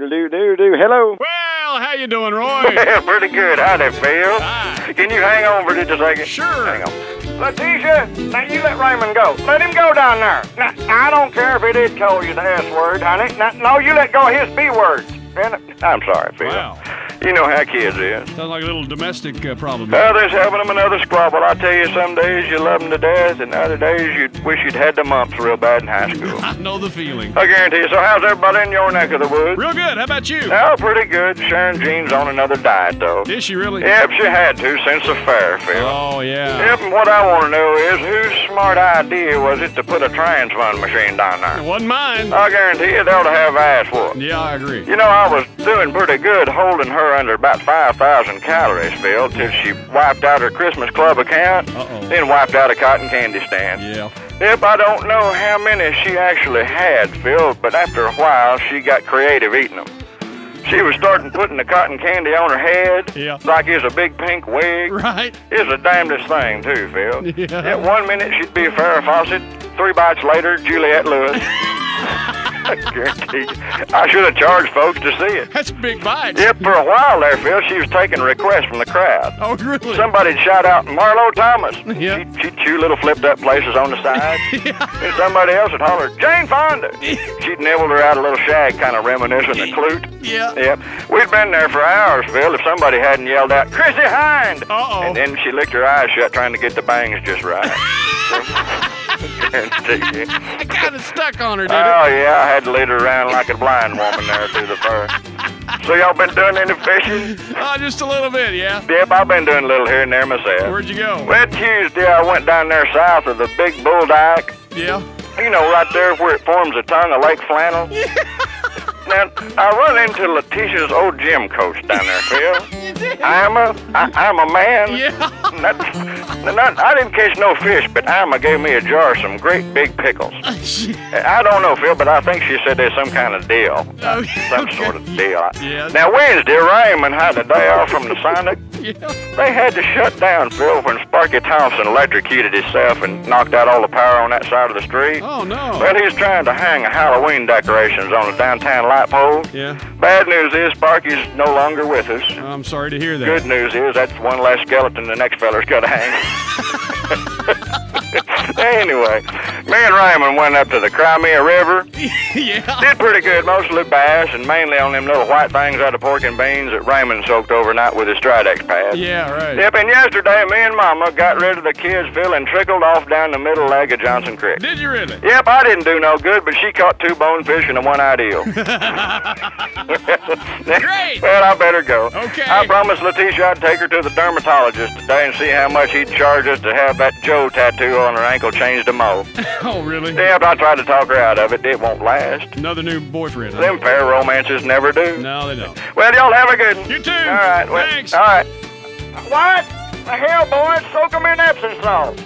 Hello. Well, how you doing, Roy? Pretty good. Hi there, Phil. Hi. Can you hang on for just a second? Sure. Hang on. Leticia, now you let Raymond go. Let him go down there. Now, I don't care if he did call you the S word, honey. Now, no, you let go of his B word. I'm sorry, Phil. Wow. You know how kids is. Sounds like a little domestic problem. Others having them another squabble. I tell you, some days you love them to death, and other days you wish you'd had the mumps real bad in high school. I know the feeling. I guarantee you. So how's everybody in your neck of the woods? Real good. How about you? Oh, pretty good. Sharon Jean's on another diet, though. Did she really? Yep, she had to since the fair, Phil. Oh, yeah. Yep, and what I want to know is whose smart idea was it to put a transfund machine down there? It wasn't mine. I guarantee you they'll have ass whooped. Yeah, I agree. You know, I was doing pretty good holding her under about 5,000 calories, Phil, till she wiped out her Christmas Club account, then wiped out a cotton candy stand. Yeah. Yep, I don't know how many she actually had, Phil, but after a while, she got creative eating them. She was starting putting the cotton candy on her head, like it's a big pink wig. Right. It's the damnedest thing, too, Phil. Yeah. At 1 minute, she'd be Farrah Fawcett. 3 bites later, Juliette Lewis. I should have charged folks to see it. That's big bites. Yep, for a while there, Phil, she was taking requests from the crowd. Oh, really? Somebody'd shout out Marlo Thomas. Yep. She'd chew little flipped-up places on the side. And somebody else would holler, Jane Fonda. She'd nibbled her out a little shag, kind of reminiscent of Clute. Yeah. Yep. We'd been there for hours, Phil, if somebody hadn't yelled out, Chrissy Hind! Uh-oh. And then she licked her eyes shut, trying to get the bangs just right. I kind of stuck on her, dude. Oh, yeah, I had to lead her around like a blind woman there through the fur. So y'all been doing any fishing? Oh, just a little bit, yeah. Yep, I've been doing a little here and there myself. Where'd you go? Well, Tuesday I went down there south of the Big Bull Dyke. Yeah? You know, right there where it forms the tongue of Lake Flannel. Yeah. Now, I run into Leticia's old gym coach down there, Phil. You did? I'm a man. Yeah. I didn't catch no fish, but Alma gave me a jar of some great big pickles. I don't know, Phil, but I think she said there's some kind of deal. Sort of deal. Yeah. Now, Wednesday, Raymond had a day off from the Sonic. Yeah. They had to shut down, Phil, when Sparky Thompson electrocuted himself and knocked out all the power on that side of the street. Oh, no. Well, he was trying to hang Halloween decorations on a downtown light pole. Yeah. Bad news is Sparky's no longer with us. I'm sorry to hear that. Good news is that's one less skeleton the next fella's got to hang. Anyway, me and Raymond went up to the Crimea River. Yeah. Did pretty good, mostly bass and mainly on them little white things out of pork and beans that Raymond soaked overnight with his Stridex pad. Yeah, right. Yep, and yesterday me and Mama got rid of the kids, Phil, and trickled off down the middle leg of Johnson Creek. Did you really? Yep, I didn't do no good, but she caught 2 bonefish and a one-eyed eel. Great! Well, I better go. Okay. I promised Leticia I'd take her to the dermatologist today and see how much he'd charge us to have that Joe tattoo on her ankle changed to Mo. Oh, really? Yeah, but I tried to talk her out of it. It won't last. Another new boyfriend. Them fair romances never do. No, they don't. Well, y'all have a good one. You too. All right. Well, thanks. All right. What? The hell, boys? Soak them in Epsom salt.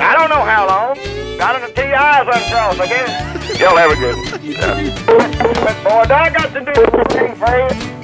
I don't know how long. Got the T.I.'s uncrossed, I guess. Y'all have a good one. But, boy, I got to do something, friend.